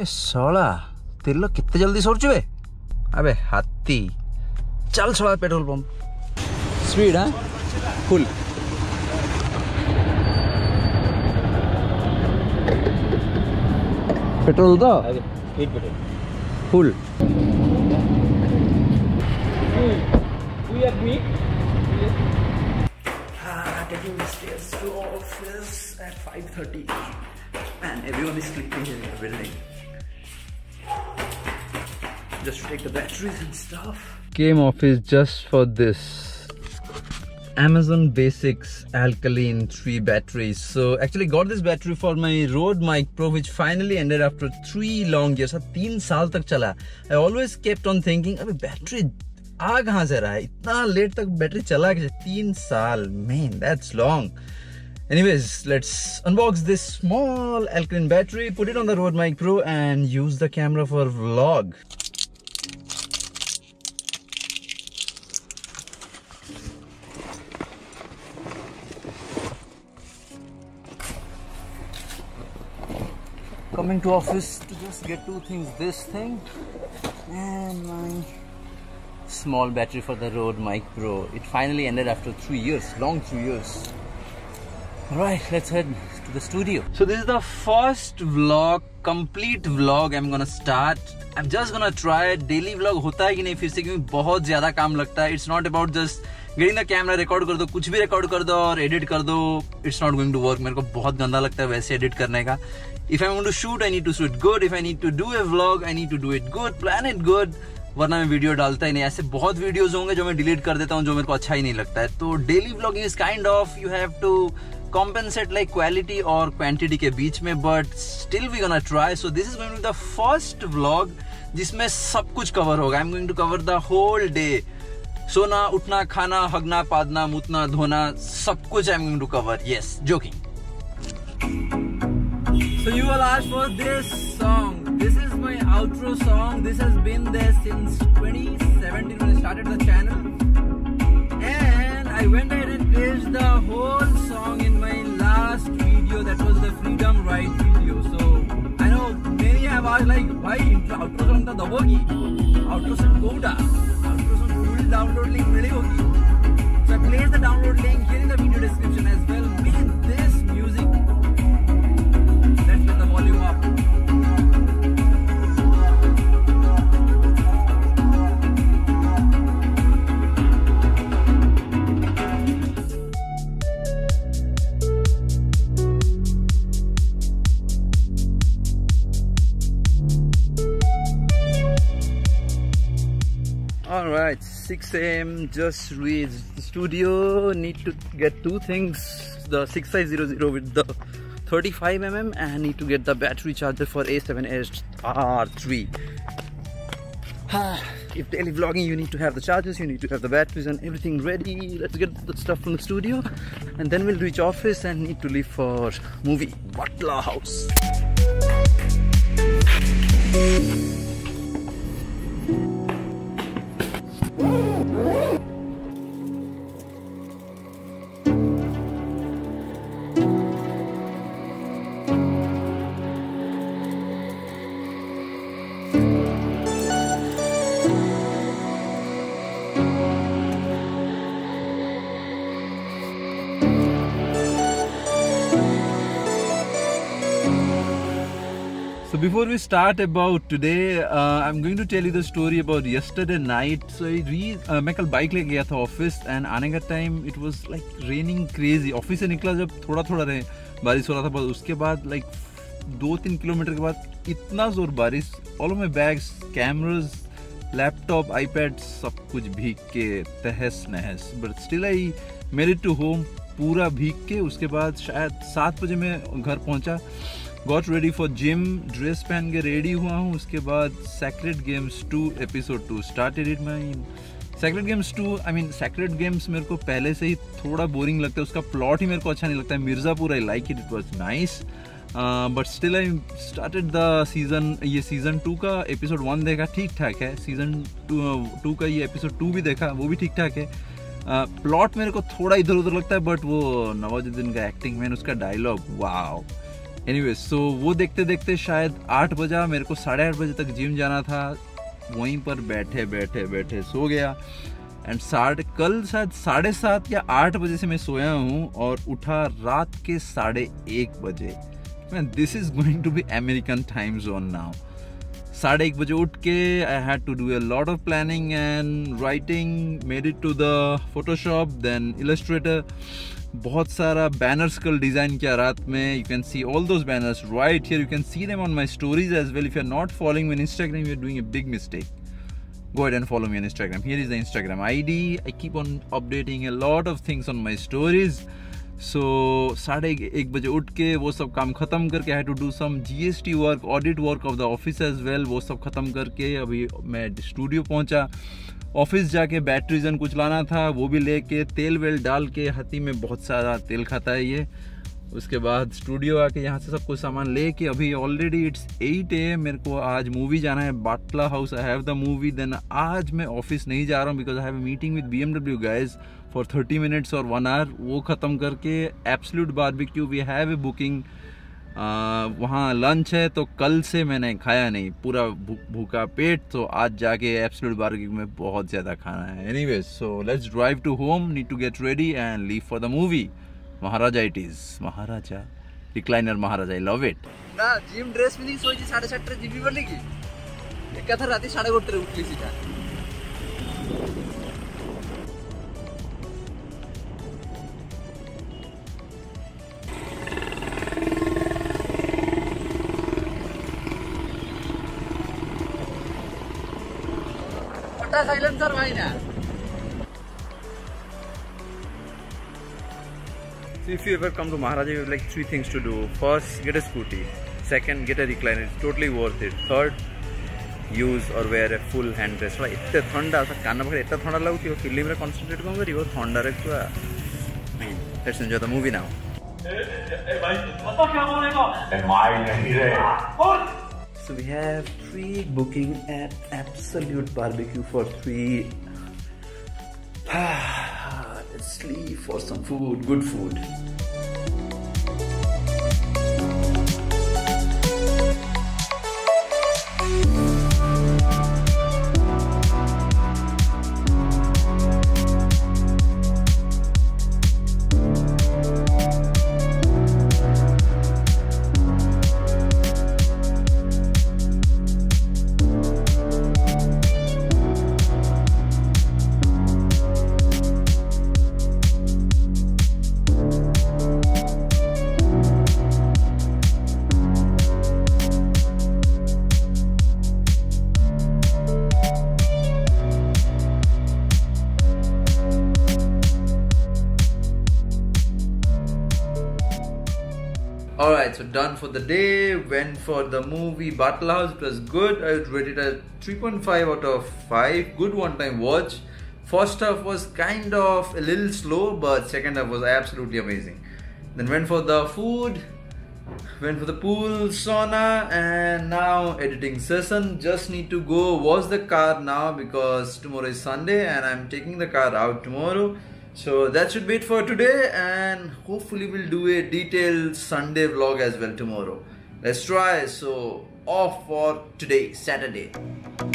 ए साला तेरे लोग कितने जल्दी सोच चुके? अबे हाथी चल साला पेट्रोल पंप स्पीड हाँ फुल पेट्रोल तो speed petrol full Taking the stairs to office at 5:30. Man, everyone is sleeping in the building. Just to take the batteries and stuff. Came office just for this. Amazon Basics alkaline 3 batteries. So actually got this battery for my Rode Mic Pro, which finally ended after 3 long years. 3 saal tak chala. I always kept on thinking, "Abhi battery." आ कहाँ से रहा है इतना late तक battery चला गया 3 साल man that's long anyways let's unbox this small alkaline battery put it on the Rode Mic Pro and use the camera for vlog coming to office to just get 2 things this thing and my small battery for the Rode Mic Pro. It finally ended after 3 years, long 3 years. Alright, let's head to the studio. So this is the first vlog, complete vlog I'm gonna start. I'm just gonna try daily vlog hota hai ki nahi fir se kyunki bahut zyada kaam lagta hai. It's not about just getting the camera record kar do, kuch bhi record kar do aur edit kar do. It's not going to work. मेरे को बहुत गंदा लगता है वैसे edit करने का. If I want to shoot, I need to shoot good. If I need to do a vlog, I need to do it good, plan it good. वरना मैं वीडियो डालता ही नहीं ऐसे बहुत वीडियोस होंगे जो मैं डिलीट कर देता हूँ जो मेरे को अच्छा ही नहीं लगता है तो daily vlogging is kind of you have to compensate like quality और क्वांटिटी के बीच में but still we gonna try so this is going to be the first vlog जिसमें सब कुछ कवर होगा I am going to cover the whole day सोना उठना खाना हगना पादना मुतना धोना सब कुछ I am going to cover yes joking so you all asked for this song This is my outro song. This has been there since 2017 when I started the channel. And I went ahead and placed the whole song in my last video. That was the Freedom Ride video. So, I know many have asked like, why outro song ta dabo ki? Outro song koda? Outro song full download link mili hogi. So, I placed the download link here in the video description as well. With this music. Let's get the volume up. Alright, 6 a.m. just reached the studio, need to get 2 things, the 6500 with the 35mm and need to get the battery charger for A7S R3. If daily vlogging you need to have the chargers, you need to have the batteries and everything ready. Let's get the stuff from the studio and then we'll reach office and need to leave for movie, Batla House. Before we start about today, I'm going to tell you the story about yesterday night. So मैं कल bike ले गया था office and आने का time it was like raining crazy. Office से निकला जब थोड़ा बारिश हो रहा था पर उसके बाद like 2-3 किलोमीटर के बाद इतना जोर बारिश all of my bags, cameras, laptop, iPads सब कुछ भीग के तहस नहस but still I made it to home पूरा भीग के उसके बाद शायद 7 बजे मैं घर पहुंचा Got ready for gym, dress पहन के ready हुआ हूँ उसके बाद Sacred Games 2 episode 2 started it mine Sacred Games 2 I mean Sacred Games मेरे को पहले से ही थोड़ा boring लगता है उसका plot ही मेरे को अच्छा नहीं लगता है Mirzapur I like it it was nice but still I started the season ये season 2 का episode 1 देखा ठीक ठाक है season 2 का ये episode 2 भी देखा वो भी ठीक ठाक है plot मेरे को थोड़ा इधर उधर लगता है but वो नवाजुद्दीन का acting मैंने उसका dialogue wow एनीवे सो वो देखते देखते शायद 8 बजा, मेरे को 8:30 बजे तक जिम जाना था, वहीं पर बैठे बैठे बैठे सो गया। एंड कल शायद 7:30 या 8 बजे से मैं सोया हूँ और उठा रात के 1:30 बजे। Man this is going to be American time zone now. 1:30 बजे उठ के I had to do a lot of planning and writing, made it to the Photoshop then Illustrator. बहुत सारा बैनर्स कल डिज़ाइन किया रात में। You can see all those banners right here, you can see them on my stories as well. If you are not following me on Instagram, you are doing a big mistake. Go ahead and follow me on Instagram. Here is the Instagram ID. I keep on updating a lot of things on my stories. So 1:30 बजे उठ के वो सब काम ख़त्म करके I had to do some GST work, audit work of the office as well. वो सब ख़त्म करके अभी मैं स्टूडियो पहुंचा। ऑफिस जाके बैटरीजन कुछ लाना था, वो भी लेके तेल वेल डाल के, हाथी में बहुत सारा तेल खाता है ये। उसके बाद स्टूडियो आके यहाँ से सब कुछ सामान लेके, अभी ऑलरेडी इट्स 8 AM, मेरे को आज मूवी जाना है, Batla house, I have the movie. Then आज मैं ऑफिस नहीं जा रहा हूँ because I have meeting with BMW guys for 30 minutes और 1 आवर। वो ख़त्म करके absolute barbecue we have a booking, वहाँ लंच है। तो कल से मैंने खाया नहीं, पूरा भूखा पेट, तो आज जाके एब्सोल्यूट बारबेक्यू में बहुत ज़्यादा खाना है। Anyways so let's drive to home, need to get ready and leave for the movie Maharaja. It is Maharaja recliner Maharaja, I love it ना। जिम ड्रेस में नहीं सोची, 7:30 जीबी वाली की एक था, रात 1:30 उठली सीधा। पट्टा साइलेंसर भाई ना। If you ever come to Maharaja, you have like 3 things to do. First, get a scooty. Second, get a recliner. It's totally worth it. Third, use or wear a full hand rest. Right? It's thanda. So, canna bhakar. It's thanda lagu. You film re concentrate kamo. You thanda rekwa. Man, let's enjoy the movie now. Hey, bhai. Pata kya bolega? Mai nahi re. Aur. So we have pre-booking at Absolute Barbecue for 3. Let's leave for some food, good food. Alright, so done for the day. Went for the movie Batla House. It was good. I would rate it a 3.5 out of 5. Good one-time watch. First half was kind of a little slow, but second half was absolutely amazing. Then went for the food, went for the pool, sauna, and now editing session. Just need to go wash the car now because tomorrow is Sunday and I'm taking the car out tomorrow. So that should be it for today, and hopefully we'll do a detailed Sunday vlog as well tomorrow. Let's try. So off for today, Saturday.